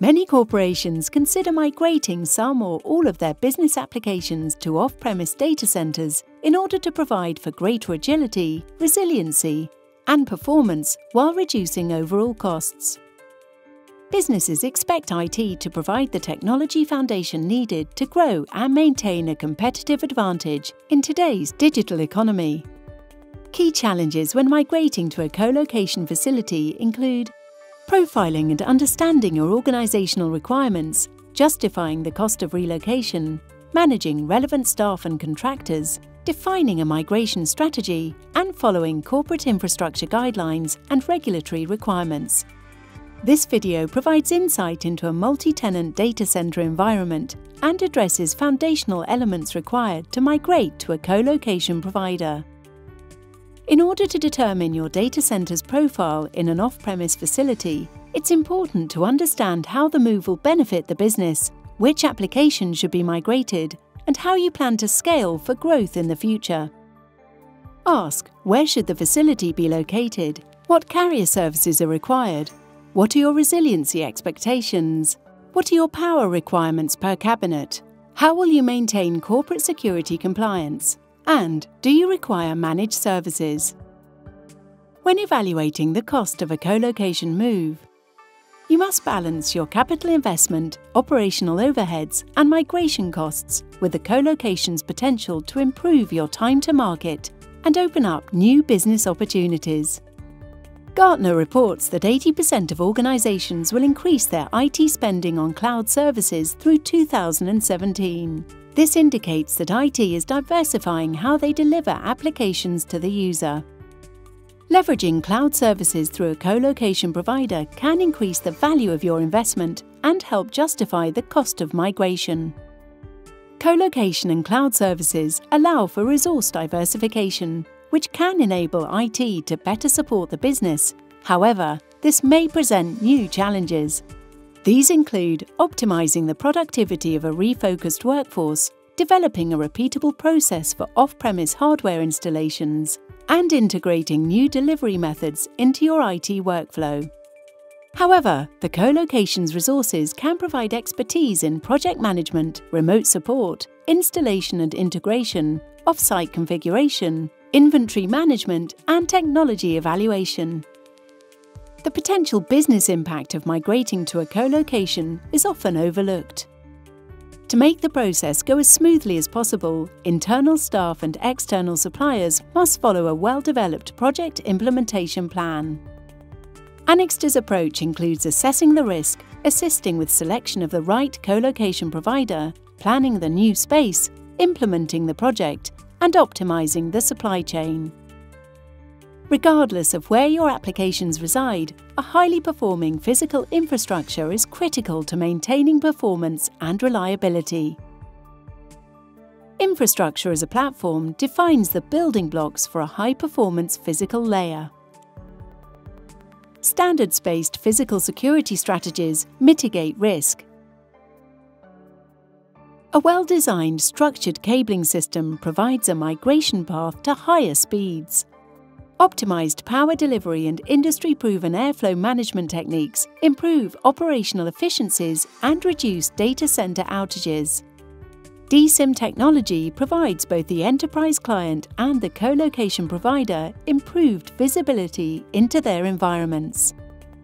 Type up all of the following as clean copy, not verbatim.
Many corporations consider migrating some or all of their business applications to off-premise data centers in order to provide for greater agility, resiliency, and performance while reducing overall costs. Businesses expect IT to provide the technology foundation needed to grow and maintain a competitive advantage in today's digital economy. Key challenges when migrating to a co-location facility include profiling and understanding your organizational requirements, justifying the cost of relocation, managing relevant staff and contractors, defining a migration strategy, and following corporate infrastructure guidelines and regulatory requirements. This video provides insight into a multi-tenant data center environment and addresses foundational elements required to migrate to a co-location provider. In order to determine your data center's profile in an off-premise facility, it's important to understand how the move will benefit the business, which applications should be migrated, and how you plan to scale for growth in the future. Ask, where should the facility be located? What carrier services are required? What are your resiliency expectations? What are your power requirements per cabinet? How will you maintain corporate security compliance? And do you require managed services? When evaluating the cost of a co-location move, you must balance your capital investment, operational overheads, and migration costs with the co-location's potential to improve your time to market and open up new business opportunities. Gartner reports that 80% of organizations will increase their IT spending on cloud services through 2017. This indicates that IT is diversifying how they deliver applications to the user. Leveraging cloud services through a co-location provider can increase the value of your investment and help justify the cost of migration. Co-location and cloud services allow for resource diversification, which can enable IT to better support the business. However, this may present new challenges. These include optimizing the productivity of a refocused workforce, developing a repeatable process for off-premise hardware installations, and integrating new delivery methods into your IT workflow. However, the co-location's resources can provide expertise in project management, remote support, installation and integration, off-site configuration, inventory management, and technology evaluation. The potential business impact of migrating to a co-location is often overlooked. To make the process go as smoothly as possible, internal staff and external suppliers must follow a well-developed project implementation plan. Anixter's approach includes assessing the risk, assisting with selection of the right co-location provider, planning the new space, implementing the project, and optimizing the supply chain. Regardless of where your applications reside, a highly performing physical infrastructure is critical to maintaining performance and reliability. Infrastructure as a platform defines the building blocks for a high-performance physical layer. Standards-based physical security strategies mitigate risk. A well-designed, structured cabling system provides a migration path to higher speeds. Optimized power delivery and industry-proven airflow management techniques improve operational efficiencies and reduce data center outages. DSIM technology provides both the enterprise client and the co-location provider improved visibility into their environments.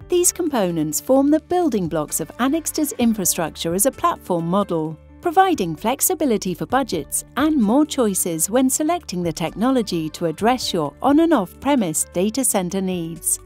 These components form the building blocks of Anixter's infrastructure as a platform model, providing flexibility for budgets and more choices when selecting the technology to address your on- and off-premise data center needs.